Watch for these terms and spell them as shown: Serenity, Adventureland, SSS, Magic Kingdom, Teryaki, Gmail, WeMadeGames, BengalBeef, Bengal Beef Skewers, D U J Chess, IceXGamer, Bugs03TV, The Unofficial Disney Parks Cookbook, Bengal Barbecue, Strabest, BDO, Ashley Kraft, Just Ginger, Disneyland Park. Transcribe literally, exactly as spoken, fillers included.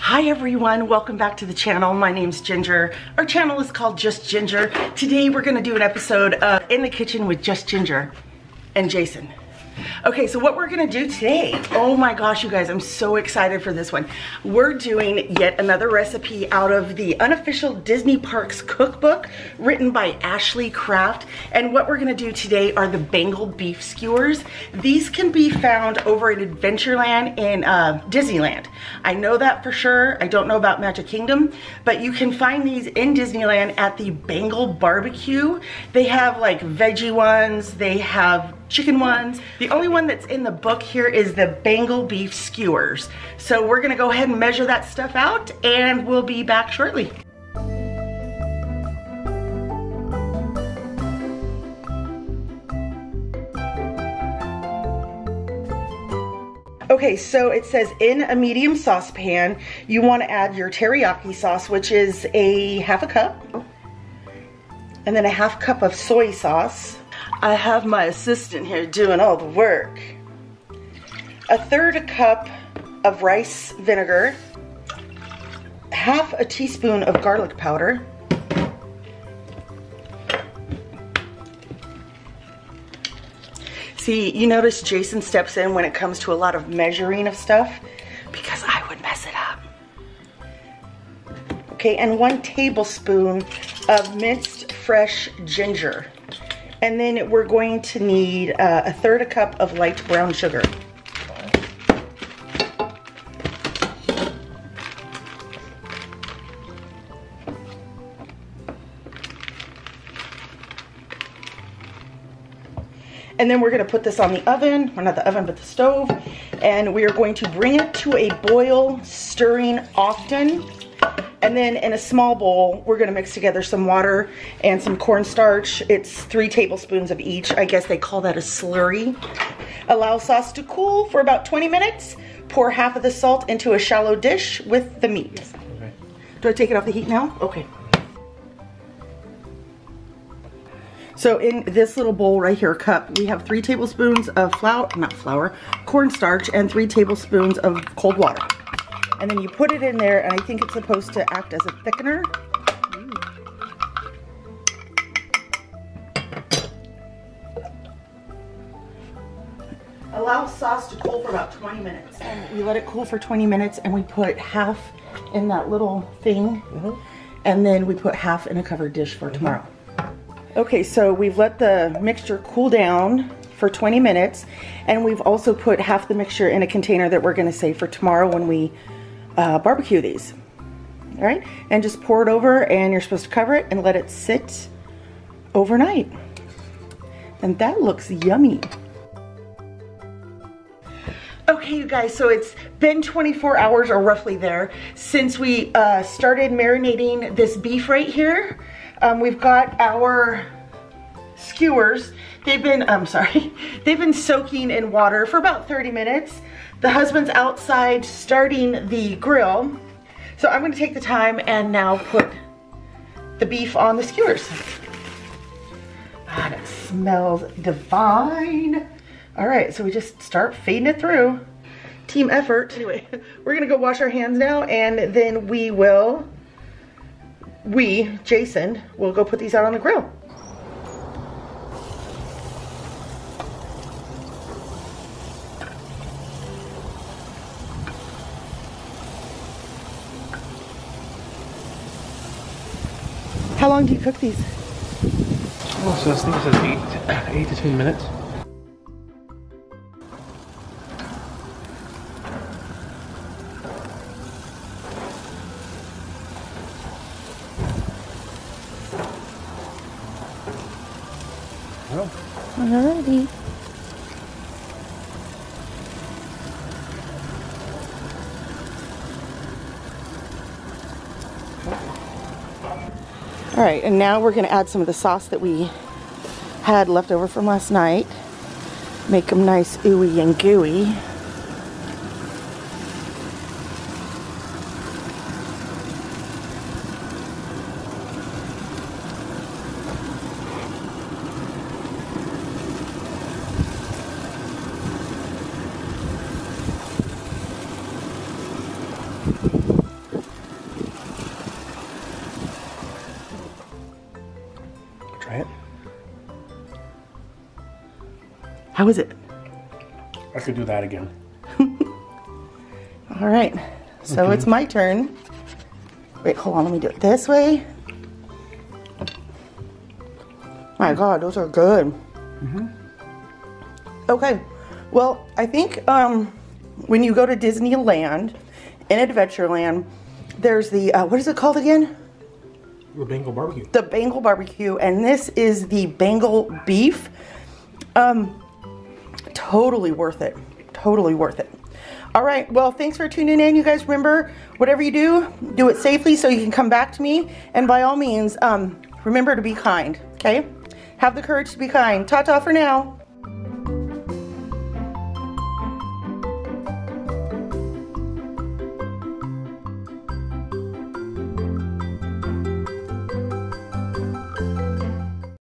Hi everyone, welcome back to the channel. My name's Ginger. Our channel is called Just Ginger. Today we're gonna do an episode of In the Kitchen with Just Ginger and Jason. Okay, so what we're gonna do today, oh my gosh you guys, I'm so excited for this one. We're doing yet another recipe out of the Unofficial Disney Parks Cookbook written by Ashley Kraft, and what we're gonna do today are the Bengal Beef Skewers. These can be found over at Adventureland in uh, Disneyland. I know that for sure, I don't know about Magic Kingdom, but you can find these in Disneyland at the Bengal Barbecue. They have like veggie ones, they have chicken ones. The only one that's in the book here is the Bengal Beef Skewers. So we're gonna go ahead and measure that stuff out and we'll be back shortly. Okay, so it says in a medium saucepan, you wanna add your teriyaki sauce, which is a half a cup, and then a half cup of soy sauce. I have my assistant here doing all the work. A third cup of rice vinegar, half a teaspoon of garlic powder, see, you notice Jason steps in when it comes to a lot of measuring of stuff because I would mess it up. Okay, and one tablespoon of minced fresh ginger. And then we're going to need uh, a third a cup of light brown sugar. And then we're gonna put this on the oven, or not the oven, but the stove. And we are going to bring it to a boil, stirring often. And then in a small bowl, we're gonna mix together some water and some cornstarch. It's three tablespoons of each. I guess they call that a slurry. Allow sauce to cool for about twenty minutes. Pour half of the salt into a shallow dish with the meat. Yes. Okay. Do I take it off the heat now? Okay. So in this little bowl right here, cup, we have three tablespoons of flour, not flour, cornstarch, and three tablespoons of cold water. And then you put it in there, and I think it's supposed to act as a thickener. Ooh. Allow sauce to cool for about twenty minutes. And we let it cool for twenty minutes, and we put half in that little thing. Mm-hmm. And then we put half in a covered dish for mm-hmm. tomorrow. Okay, so we've let the mixture cool down for twenty minutes, and we've also put half the mixture in a container that we're gonna save for tomorrow when we Uh, barbecue these. All right, and just pour it over, and you're supposed to cover it and let it sit overnight. And that looks yummy. Okay, you guys, so it's been twenty-four hours, or roughly there, since we uh, started marinating this beef right here. Um, we've got our skewers. They've been, I'm sorry, they've been soaking in water for about thirty minutes. The husband's outside starting the grill. So I'm gonna take the time and now put the beef on the skewers. God, it smells divine. All right, so we just start fading it through. Team effort. Anyway, we're gonna go wash our hands now, and then we will, we, Jason, will go put these out on the grill. How long do you cook these? Oh, so I think it says eight, eight to ten minutes. Oh. Alrighty. All right, and now we're gonna add some of the sauce that we had left over from last night. Make them nice ooey and gooey. How is it? I could do that again. All right, so mm-hmm. It's my turn. Wait, hold on, let me do it this way. My God, those are good. Mm-hmm. Okay, well, I think um, when you go to Disneyland and Adventureland, there's the, uh, what is it called again? The Bengal Barbecue. The Bengal Barbecue, and this is the Bengal Beef. Um, totally worth it. Totally worth it. All right, well, thanks for tuning in. You guys remember, whatever you do, do it safely so you can come back to me. And by all means, um, remember to be kind, okay? Have the courage to be kind. Ta-ta for now.